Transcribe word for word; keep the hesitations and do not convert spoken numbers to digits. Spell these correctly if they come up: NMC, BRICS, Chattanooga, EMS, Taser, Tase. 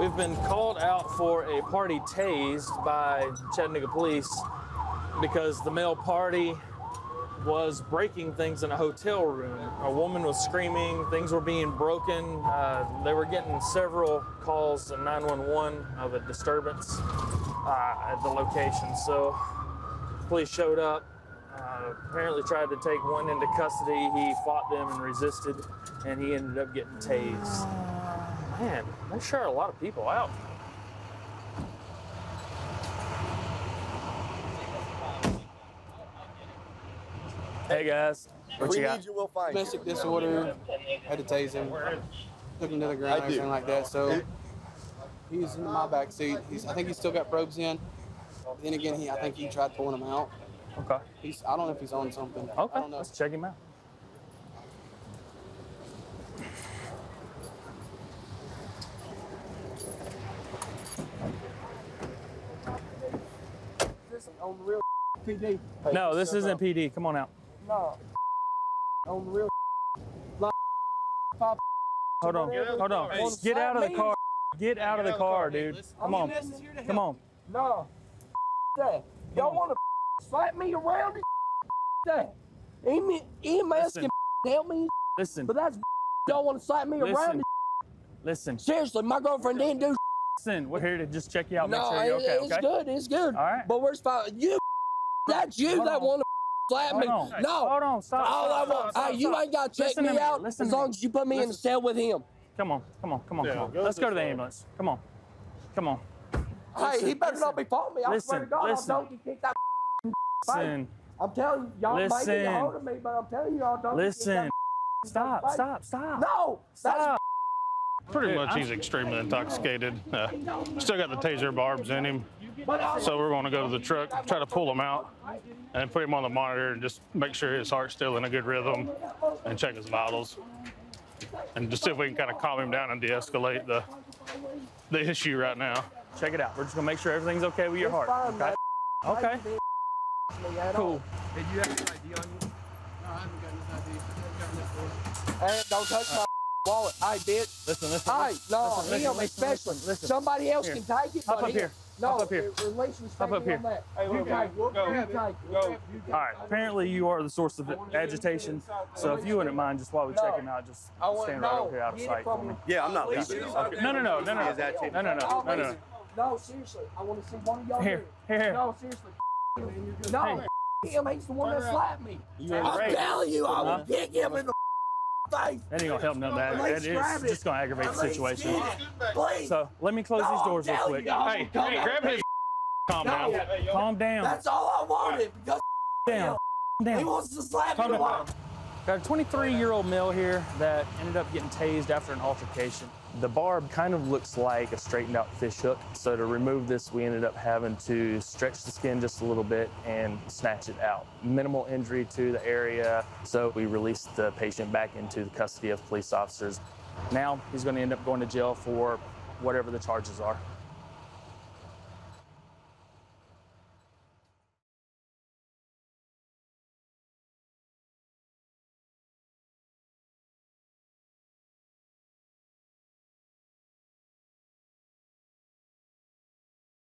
We've been called out for a party tased by Chattanooga police because the male party was breaking things in a hotel room. A woman was screaming, things were being broken. Uh, they were getting several calls to nine one one of a disturbance uh, at the location. So police showed up, uh, apparently tried to take one into custody. He fought them and resisted, and he ended up getting tased. Man, they sure are a lot of people out. Hey guys, what we you got? Need you, we'll find you. Domestic disorder, had to tase him, took him to the ground, everything like that. So he's in my back seat. He's, I think he's still got probes in. Then again, he, I think he tried pulling him out. Okay. He's, I don't know if he's on something. Okay. I don't know. Let's check him out. This is on the real P D. No, this isn't P D. Come on out. No. On the real Hold on. Hold on. Get out of the car. Get out of the car, dude. Come on. Come on. No. That. Y'all want to slap me around and that. E M S can help me. Listen. But that's y'all want to slap me around and listen. Seriously, my girlfriend didn't do listen. We're here to just check you out. Make sure you're okay. It's good. It's good. All right. But where's five? You. That's you that want to slap me. Hold on. No. Hold on. Stop. All I want. Stop, hey, you stop. Ain't got to check Listen me to out Listen as long me. As you put me Listen. In the cell with him. Come on. Come on. Come on. Yeah, come on. Go Let's to go to the ambulance. Come on. Come on. Hey, Listen. He better Listen. Not be faulting me. I Listen. Swear to God, Listen. I don't get kicked out. Listen. I'm telling you, y'all might get a hold of me, but I'm telling you, y'all don't Listen. Get stop. Fight. Stop. Stop. No. Stop. That's pretty much he's extremely intoxicated. Uh, still got the taser barbs in him. So we're going to go to the truck, try to pull him out, and put him on the monitor and just make sure his heart's still in a good rhythm and check his vitals. And just see if we can kind of calm him down and de-escalate the, the issue right now. Check it out. We're just going to make sure everything's okay with your heart. Okay. Okay. Cool. Did you have an I D on you? No, I haven't gotten this I D. Hey, don't touch my wallet. I bitch. Listen, listen. I, no, him especially. Somebody else can take it. Hop up here. No, up here. Up up here. Hey, you take, we'll go. You take, we'll go. All right. Apparently, you are the source of agitation. So, if you wouldn't mind, just while we no. check him out, just stand right over here out of sight for me. Yeah, I'm not leaving. Okay. No, no, no, no, no, no, no, no, no, no, no. No, seriously, I want to see one of y'all here. Here, here. No, seriously. No, him. He's the one that slapped me. I tell you, I will kick him in the face. That ain't gonna help none of that. That is just gonna aggravate the situation. So let me close these doors real quick. Hey, hey, grab his. Calm down. Calm down. That's all I wanted. Because down. Down. He wants to slap me. Got a twenty-three-year-old male here that ended up getting tased after an altercation. The barb kind of looks like a straightened-out fish hook. So to remove this, we ended up having to stretch the skin just a little bit and snatch it out. Minimal injury to the area, so we released the patient back into the custody of police officers. Now he's going to end up going to jail for whatever the charges are.